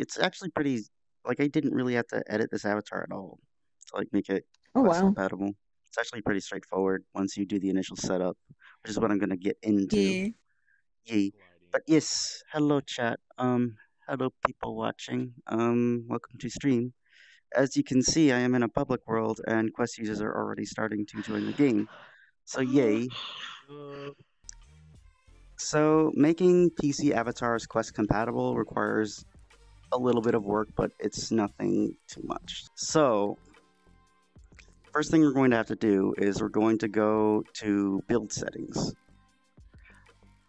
It's actually pretty, like, I didn't really have to edit this avatar at all to, like, make it compatible. It's actually pretty straightforward once you do the initial setup, which is what I'm going to get into. But yes, hello chat. Hello people watching. Welcome to stream. As you can see, I am in a public world, and Quest users are already starting to join the game. So yay. So making PC avatars Quest compatible requires a little bit of work, but it's nothing too much. So first thing we're going to have to do is we're going to go to build settings.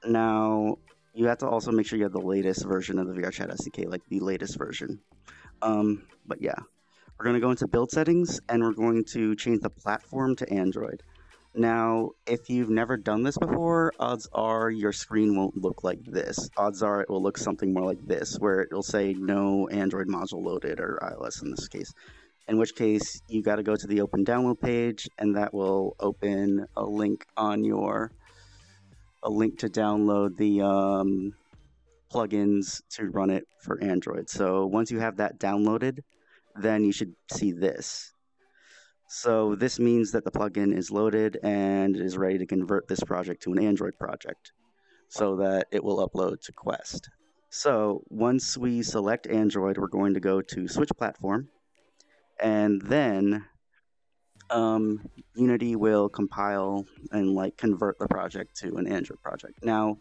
Now, you have to also make sure you have the latest version of the VRChat SDK, like the latest version. But yeah, we're going to go into build settings, and we're going to change the platform to Android. Now, if you've never done this before, odds are your screen won't look like this. Odds are it will look something more like this, where it will say no Android module loaded, or iOS in this case. In which case, you got to go to the open download page, and that will open a link on your, a link to download the plugins to run it for Android. So once you have that downloaded, then you should see this. So this means that the plugin is loaded and is ready to convert this project to an Android project so that it will upload to Quest. So once we select Android, we're going to go to Switch Platform, and then Unity will compile and like convert the project to an Android project. Now,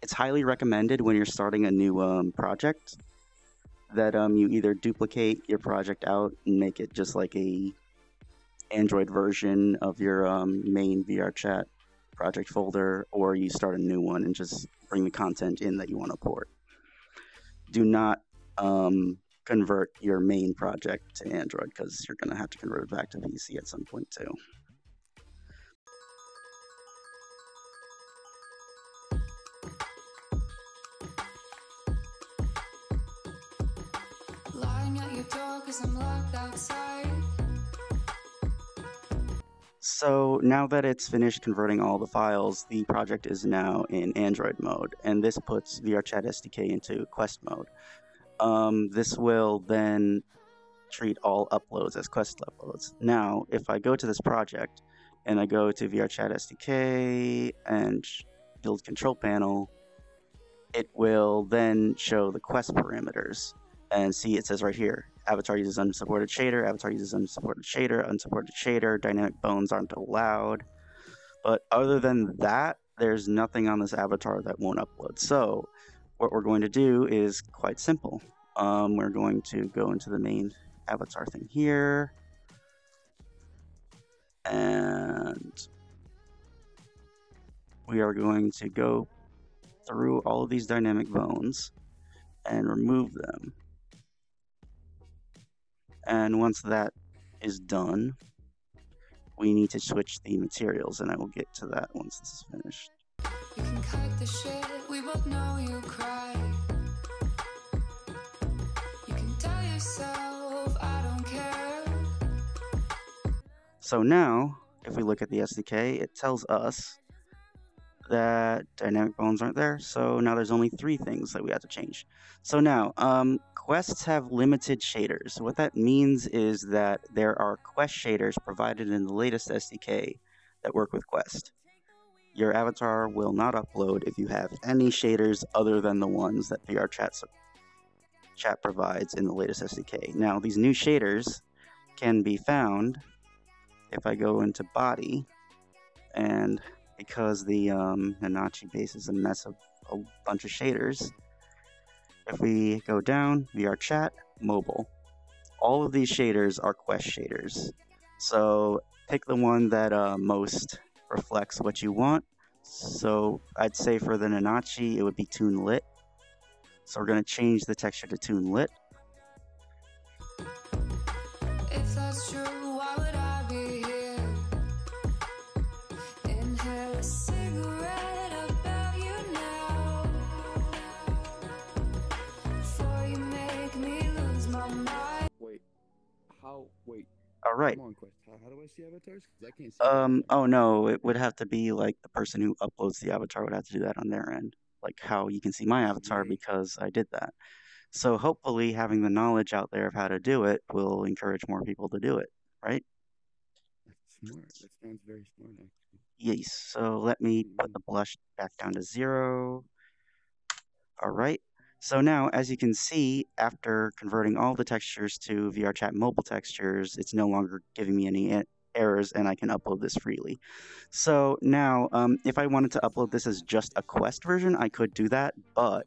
it's highly recommended when you're starting a new project that you either duplicate your project out and make it just like a Android version of your main VRChat project folder, or you start a new one and just bring the content in that you want to port. Do not convert your main project to Android, because you're going to have to convert it back to PC at some point too. Lying at your door 'cause I'm locked outside. So now that it's finished converting all the files, the project is now in Android mode, and this puts VRChat SDK into Quest mode. This will then treat all uploads as Quest uploads. Now, if I go to this project and I go to VRChat SDK and build control panel, it will then show the Quest parameters. And see, it says right here, avatar uses unsupported shader, avatar uses unsupported shader, dynamic bones aren't allowed. But other than that, there's nothing on this avatar that won't upload. So what we're going to do is quite simple. We're going to go into the main avatar thing here, and we are going to go through all of these dynamic bones and remove them. And once that is done, we need to switch the materials, and I will get to that once this is finished. You can cut the shit, we both know you cry. You can tell yourself, I don't care. So now, if we look at the SDK, it tells us that dynamic bones aren't there. So now there's only three things that we have to change. So now, Quests have limited shaders. What that means is that there are Quest shaders provided in the latest SDK that work with Quest. Your avatar will not upload if you have any shaders other than the ones that VRChat provides in the latest SDK. Now, these new shaders can be found if I go into body, and because the Nanachi base is a mess of a bunch of shaders, if we go down, VRChat, mobile. All of these shaders are Quest shaders. So pick the one that most reflects what you want. So I'd say for the Nanachi, it would be Toon Lit. So we're going to change the texture to Toon Lit. If that's true, why would I be here? Inhale a cigarette about you now, before you make me lose my mind. Wait, how? Wait. All right. Come on, Quest. How do I see avatars? 'Cause I can't see oh no, it would have to be like the person who uploads the avatar would have to do that on their end, like how you can see my avatar, because I did that. So hopefully having the knowledge out there of how to do it will encourage more people to do it, right? That's smart. That sounds very smart, actually. Yes. So let me put the blush back down to 0. All right. So now, as you can see, after converting all the textures to VRChat mobile textures, it's no longer giving me any errors, and I can upload this freely. So now, if I wanted to upload this as just a Quest version, I could do that, but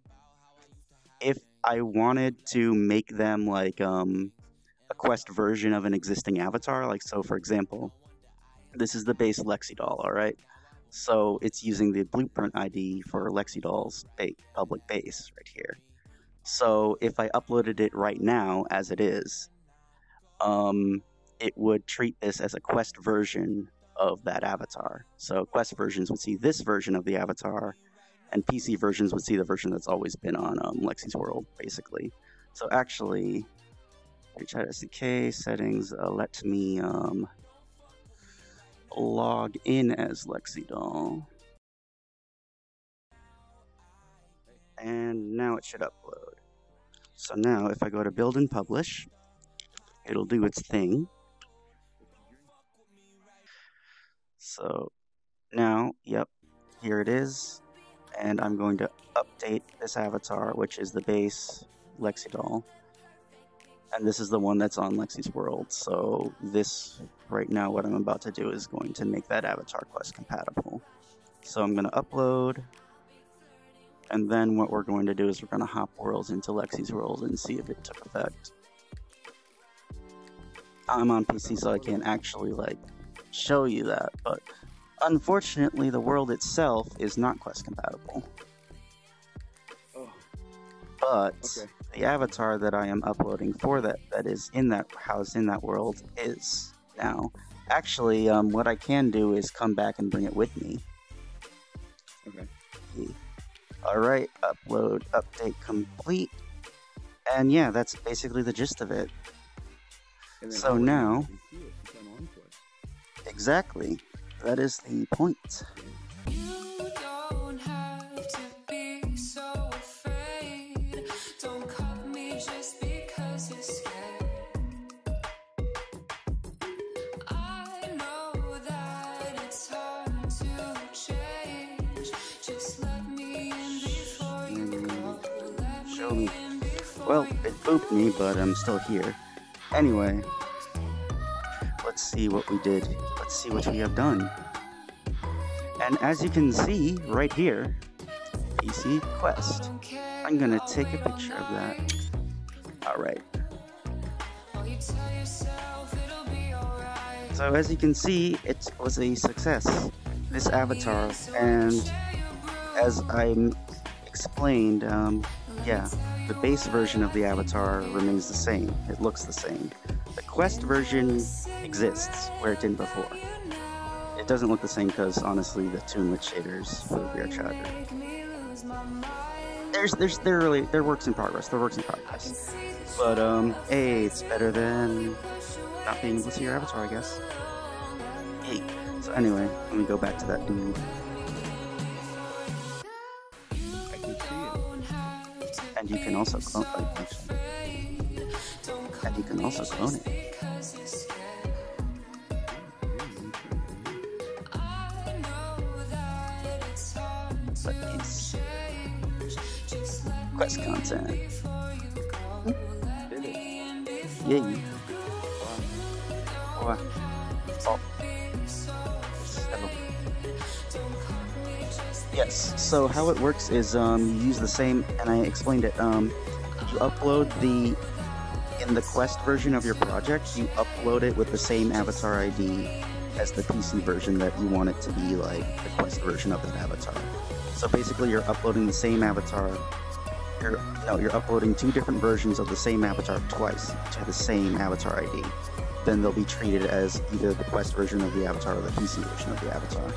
if I wanted to make them like a Quest version of an existing avatar, like so for example, this is the base LexiDoll, all right? So it's using the Blueprint ID for LexiDoll's public base right here. So if I uploaded it right now as it is, it would treat this as a Quest version of that avatar. So Quest versions would see this version of the avatar, and PC versions would see the version that's always been on Lexi's World, basically. So actually, VRChat SDK settings let me log in as LexiDoll, and now it should upload. So now if I go to build and publish, it'll do its thing. So now, yep, here it is, and I'm going to update this avatar, which is the base LexiDoll, and this is the one that's on Lexi's World. So this right now, what I'm about to do is going to make that avatar Quest compatible. So I'm going to upload, and then what we're going to do is we're going to hop worlds into Lexi's World and see if it took effect. I'm on PC, so I can't actually like show you that, but unfortunately the world itself is not Quest compatible. But okay, the avatar that I am uploading for that is in that house, in that world, is now. Actually, what I can do is come back and bring it with me. Okay. Alright, upload, update complete. And yeah, that's basically the gist of it. So now... Exactly. That is the point. Well, it booped me, but I'm still here. Anyway, let's see what we did. Let's see what we have done. And as you can see right here, PC Quest. I'm gonna take a picture of that. Alright. So as you can see, it was a success, this avatar. And as I explained, yeah, the base version of the avatar remains the same. It looks the same. The Quest version exists where it didn't before. It doesn't look the same because, honestly, the Toon Lit shaders for VRChat. They're works in progress. But hey, it's better than not being able to see your avatar, I guess. Hey. So anyway, let me go back to that dude. And you can also clone it. But it's Quest content. Yay. Yes, so how it works is you use the same, and I explained it, you upload in the Quest version of your project, you upload it with the same avatar ID as the PC version that you want it to be like the Quest version of that avatar. So basically you're uploading the same avatar, you're uploading two different versions of the same avatar twice to the same avatar ID. Then they'll be treated as either the Quest version of the avatar or the PC version of the avatar,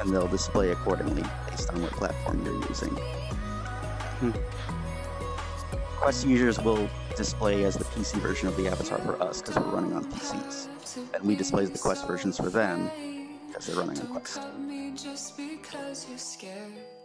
and they'll display accordingly based on what platform you're using. Quest users will display as the PC version of the avatar for us because we're running on PCs, and we display the Quest versions for them because they're running on Quest.